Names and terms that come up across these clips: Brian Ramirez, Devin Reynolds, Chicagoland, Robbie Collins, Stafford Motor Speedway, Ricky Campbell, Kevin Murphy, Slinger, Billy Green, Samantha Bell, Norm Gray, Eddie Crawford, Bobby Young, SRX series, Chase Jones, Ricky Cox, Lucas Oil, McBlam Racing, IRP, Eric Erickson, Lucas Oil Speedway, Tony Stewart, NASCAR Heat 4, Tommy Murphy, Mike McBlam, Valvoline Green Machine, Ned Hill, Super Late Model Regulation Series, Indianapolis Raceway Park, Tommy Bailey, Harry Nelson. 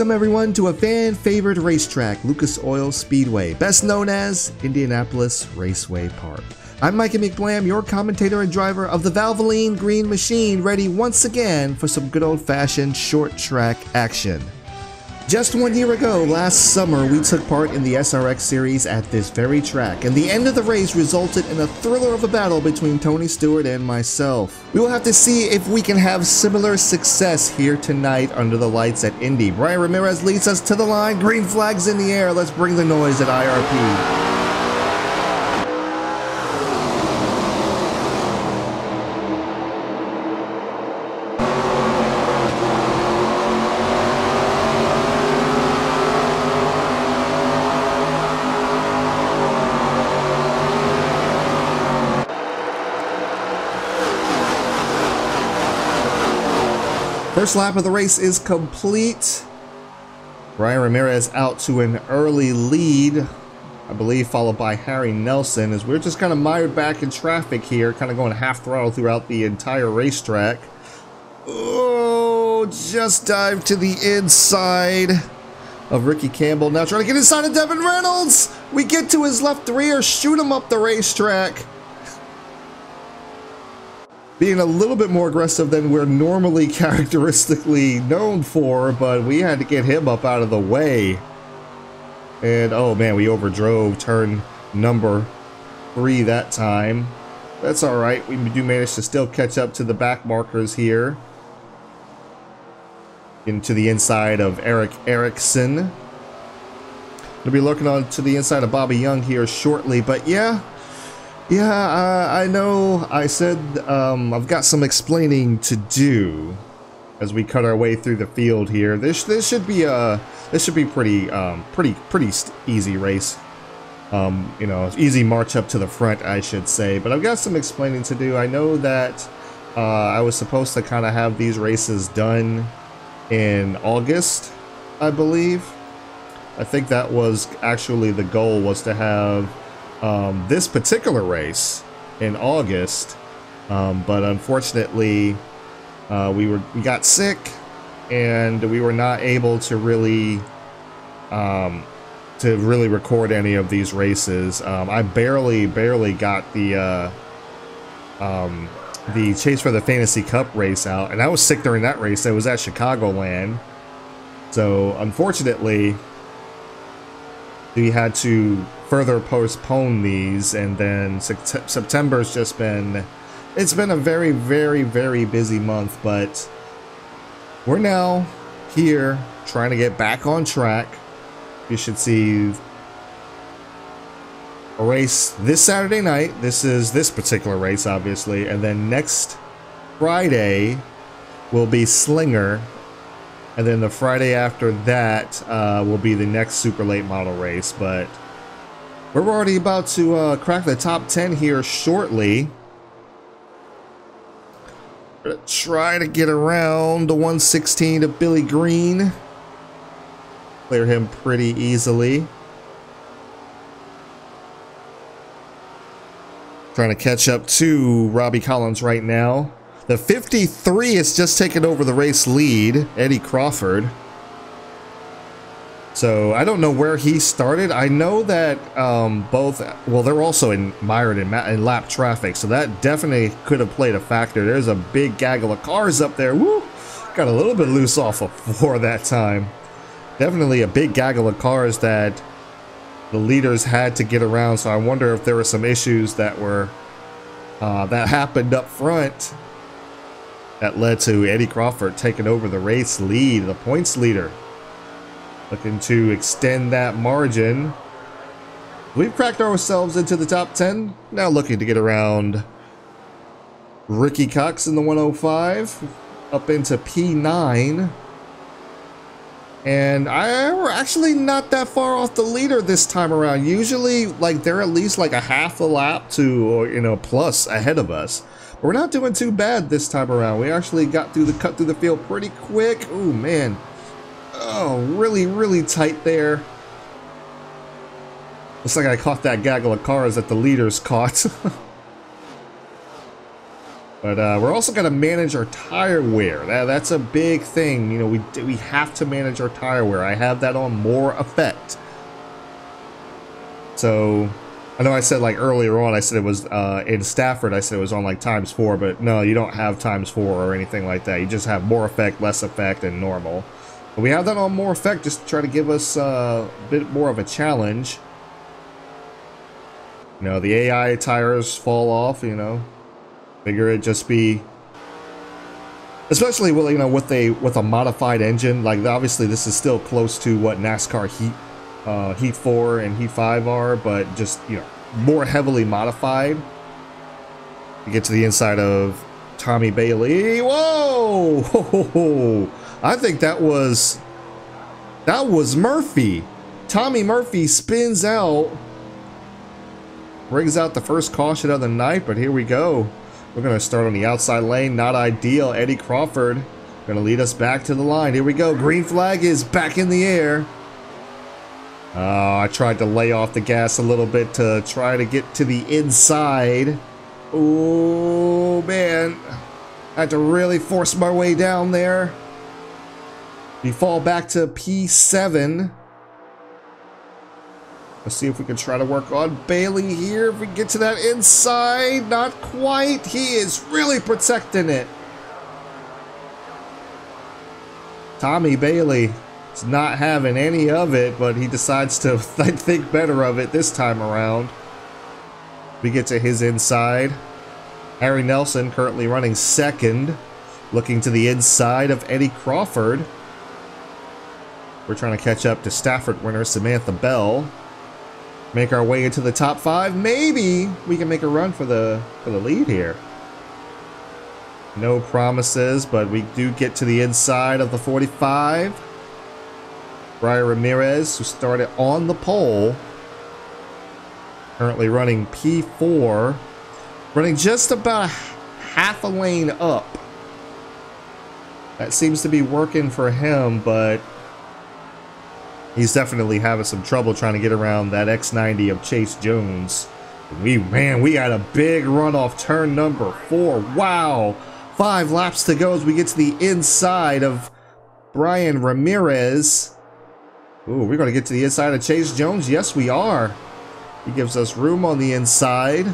welcome everyone to a fan-favorite racetrack, Lucas Oil Speedway, best known as Indianapolis Raceway Park. I'm Mike McBlam, your commentator and driver of the Valvoline Green Machine, ready once again for some good old-fashioned short track action. Just 1 year ago, last summer, we took part in the SRX series at this very track, and the end of the race resulted in a thriller of a battle between Tony Stewart and myself. We will have to see if we can have similar success here tonight under the lights at Indy. Brian Ramirez leads us to the line, green flags in the air, let's bring the noise at IRP. First lap of the race is complete. Brian Ramirez out to an early lead, I believe, followed by Harry Nelson, as we're just kind of mired back in traffic here, kind of going half throttle throughout the entire racetrack. Oh, just dive to the inside of Ricky Campbell. Now trying to get inside of Devin Reynolds. We get to his left rear, shoot him up the racetrack. Being a little bit more aggressive than we're normally characteristically known for, but we had to get him up out of the way. And oh man, we overdrove turn number 3 that time. That's all right, we do manage to still catch up to the back markers here. Into the inside of Eric Erickson. We'll be looking on to the inside of Bobby Young here shortly, but yeah. I know I said I've got some explaining to do as we cut our way through the field here. This should be pretty pretty easy race. You know, easy march up to the front, I should say. But I've got some explaining to do. I know that I was supposed to kind of have these races done in August, I believe. I think that was actually the goal, was to have this particular race in August, but unfortunately we got sick and we were not able to really record any of these races. I barely got the Chase for the Fantasy Cup race out, and I was sick during that race. It was at Chicagoland, so unfortunately we had to further postpone these, and then September's just been, it's been a very, very, very busy month, but we're now here trying to get back on track. You should see a race this Saturday night. This is this particular race, obviously, and then next Friday will be Slinger. And then the Friday after that will be the next Super Late Model race. But we're already about to crack the top 10 here shortly. We're gonna try to get around the 116 to Billy Green. Clear him pretty easily. Trying to catch up to Robbie Collins right now. The 53 has just taken over the race lead, Eddie Crawford. So I don't know where he started. I know that both, well, they're also mired in lap traffic, so that definitely could have played a factor. There's a big gaggle of cars up there. Woo! Got a little bit loose off of 4 that time. Definitely a big gaggle of cars that the leaders had to get around. So I wonder if there were some issues that were that happened up front that led to Eddie Crawford taking over the race lead, the points leader. Looking to extend that margin. We've cracked ourselves into the top 10. Now looking to get around Ricky Cox in the 105. Up into P9. And we're actually not that far off the leader this time around. Usually, like, they're at least like a half a lap to, or, you know, plus ahead of us. But we're not doing too bad this time around. We actually got through the cut through the field pretty quick. Ooh, man. Oh, really, really tight there. Looks like I caught that gaggle of cars that the leaders caught. But we're also going to manage our tire wear. That's a big thing. You know, we have to manage our tire wear. I have that on more effect. So, I know I said like earlier on, I said it was in Stafford, I said it was on like ×4, but no, you don't have ×4 or anything like that. You just have more effect, less effect, and normal. But we have that on more effect just to try to give us a bit more of a challenge. You know, the AI tires fall off, you know. Figure it just be, especially with, you know, with a modified engine. Like, obviously this is still close to what NASCAR Heat 4 and Heat 5 are, but just, you know, more heavily modified. You get to the inside of Tommy Bailey. Whoa! Ho, ho, ho. I think that was Murphy. Tommy Murphy spins out, brings out the first caution of the night, but here we go. We're going to start on the outside lane. Not ideal. Eddie Crawford going to lead us back to the line. Here we go. Green flag is back in the air. I tried to lay off the gas a little bit to try to get to the inside. Oh, man. I had to really force my way down there. We fall back to P7. Let's see if we can try to work on Bailey here. If we get to that inside, not quite. He is really protecting it. Tommy Bailey is not having any of it, but he decides to think better of it this time around. We get to his inside. Harry Nelson currently running second, looking to the inside of Eddie Crawford. We're trying to catch up to Stafford winner Samantha Bell. Make our way into the top five. Maybe we can make a run for the lead here. No promises, but we do get to the inside of the 45. Brian Ramirez, who started on the pole, currently running P4, running just about half a lane up. That seems to be working for him, but he's definitely having some trouble trying to get around that X90 of Chase Jones. Man, we got a big run off turn number 4. Wow. 5 laps to go as we get to the inside of Brian Ramirez. Ooh, we're going to get to the inside of Chase Jones. Yes, we are. He gives us room on the inside.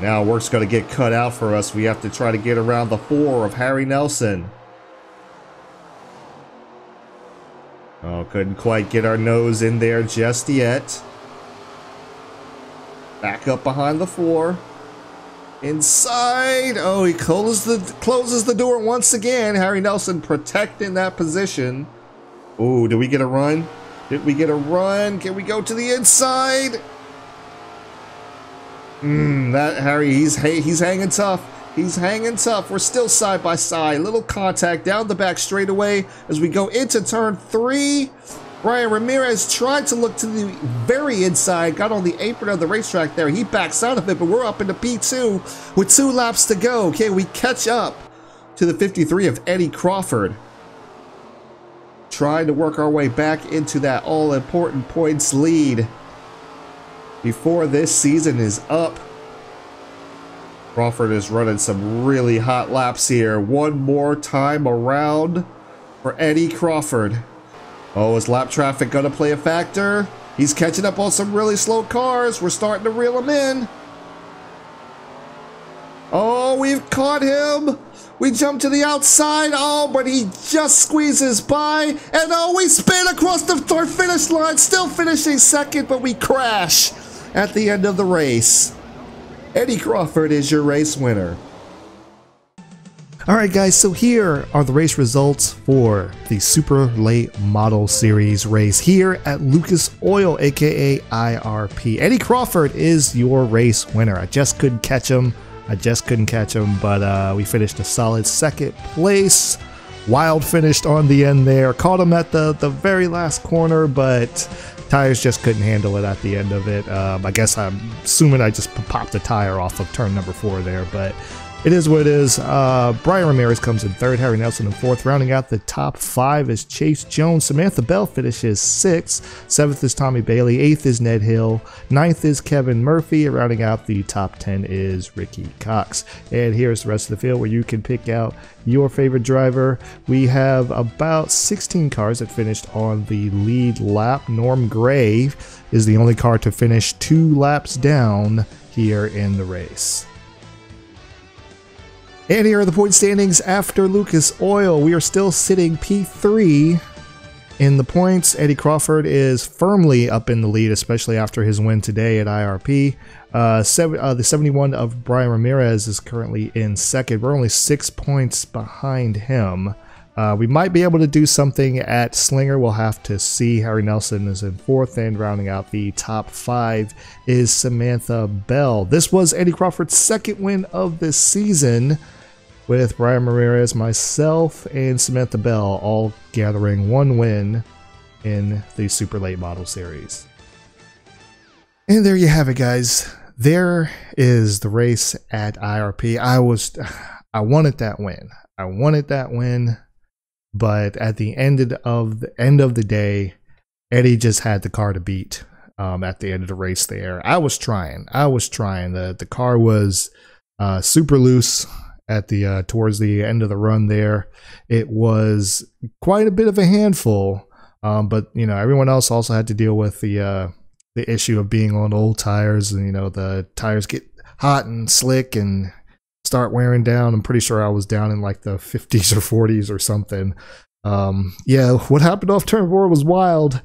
Now work's going to get cut out for us. We have to try to get around the 4 of Harry Nelson. Oh, couldn't quite get our nose in there just yet. Back up behind the 4. Inside. Oh, he closes the door once again. Harry Nelson protecting that position. Ooh, did we get a run? Did we get a run? Can we go to the inside? That Harry, he's hanging tough. He's hanging tough. We're still side by side. Little contact down the back straightaway as we go into turn 3. Brian Ramirez tried to look to the very inside. Got on the apron of the racetrack there. He backs out of it, but we're up into P2 with 2 laps to go. Okay, we catch up to the 53 of Eddie Crawford. Trying to work our way back into that all-important points lead before this season is up. Crawford is running some really hot laps here. One more time around for Eddie Crawford. Oh, is lap traffic going to play a factor? He's catching up on some really slow cars. We're starting to reel him in. Oh, we've caught him. We jump to the outside. Oh, but he just squeezes by. And oh, we spin across the finish line. Still finishing second, but we crash at the end of the race. Eddie Crawford is your race winner. Alright guys, so here are the race results for the Super Late Model Series race here at Lucas Oil, aka IRP. Eddie Crawford is your race winner. I just couldn't catch him. But we finished a solid second place. Wild finished on the end there. Caught him at the very last corner, but tires just couldn't handle it at the end of it. I guess I'm assuming I just popped the tire off of turn number 4 there, but It is what it is. Brian Ramirez comes in third, Harry Nelson in fourth. Rounding out the top five is Chase Jones. Samantha Bell finishes sixth. Seventh is Tommy Bailey. Eighth is Ned Hill. Ninth is Kevin Murphy. Rounding out the top 10 is Ricky Cox. And here's the rest of the field where you can pick out your favorite driver. We have about 16 cars that finished on the lead lap. Norm Gray is the only car to finish 2 laps down here in the race. And here are the point standings after Lucas Oil. We are still sitting P3 in the points. Eddie Crawford is firmly up in the lead, especially after his win today at IRP. The 71 of Brian Ramirez is currently in second. We're only 6 points behind him. We might be able to do something at Slinger. We'll have to see. Harry Nelson is in fourth, and rounding out the top five is Samantha Bell. This was Eddie Crawford's second win of this season, with Brian Ramirez, myself, and Samantha Bell all gathering 1 win in the Super Late Model Series. And there you have it, guys. There is the race at IRP. I wanted that win. I wanted that win. But at the end of the day, Eddie just had the car to beat at the end of the race there. I was trying. The car was super loose at the towards the end of the run there. It was quite a bit of a handful, but you know, everyone else also had to deal with the issue of being on old tires, and you know, the tires get hot and slick and start wearing down. I'm pretty sure I was down in like the 50s or 40s or something. Yeah, what happened off turn 4 was wild.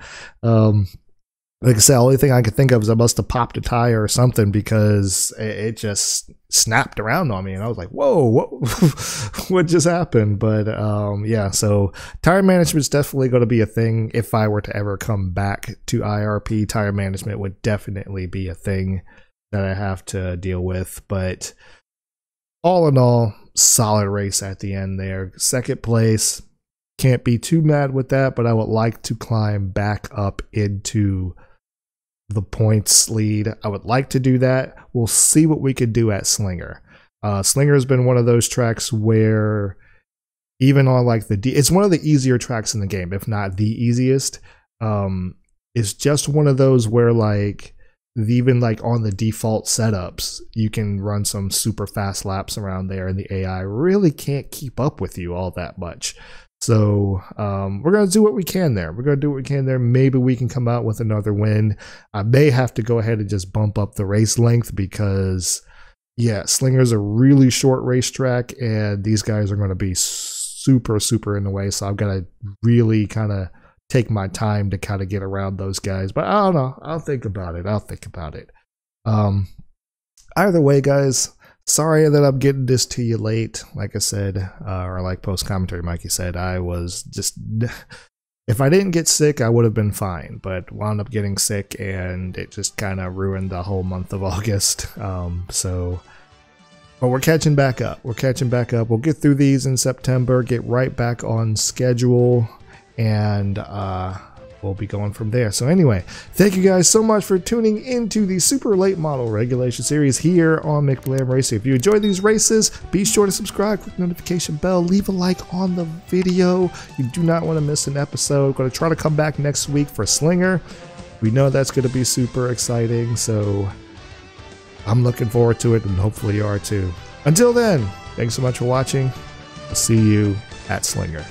Like I said, the only thing I could think of is I must have popped a tire or something, because it just snapped around on me, and I was like, whoa, what just happened? But yeah, so tire management is definitely going to be a thing. If I were to ever come back to IRP, tire management would definitely be a thing that I have to deal with. But all in all, solid race at the end there. Second place, can't be too mad with that, but I would like to climb back up into the points lead. I would like to do that. We'll see what we could do at Slinger. Slinger has been one of those tracks where even on like the D, it's one of the easier tracks in the game, if not the easiest. It's just one of those where like, even like on the default setups, you can run some super fast laps around there, and the AI really can't keep up with you all that much. So we're going to do what we can there. Maybe we can come out with another win. I may have to go ahead and just bump up the race length, because yeah, Slinger's a really short racetrack, and these guys are going to be super, super in the way. So I've got to really kind of take my time to kind of get around those guys. But I don't know. I'll think about it. Either way, guys, sorry that I'm getting this to you late. Like I said, or like post commentary, Mikey said, I was just, if I didn't get sick, I would have been fine, but wound up getting sick, and it just kind of ruined the whole month of August. But we're catching back up. We'll get through these in September, get right back on schedule, and we'll be going from there. So anyway, thank you guys so much for tuning into the Super Late Model Regulation Series here on McBlam Racing. If you enjoy these races, be sure to subscribe, click the notification bell, leave a like on the video. You do not want to miss an episode. We're going to try to come back next week for Slinger. We know that's going to be super exciting, so I'm looking forward to it, and hopefully you are too. Until then, thanks so much for watching. I'll see you at Slinger.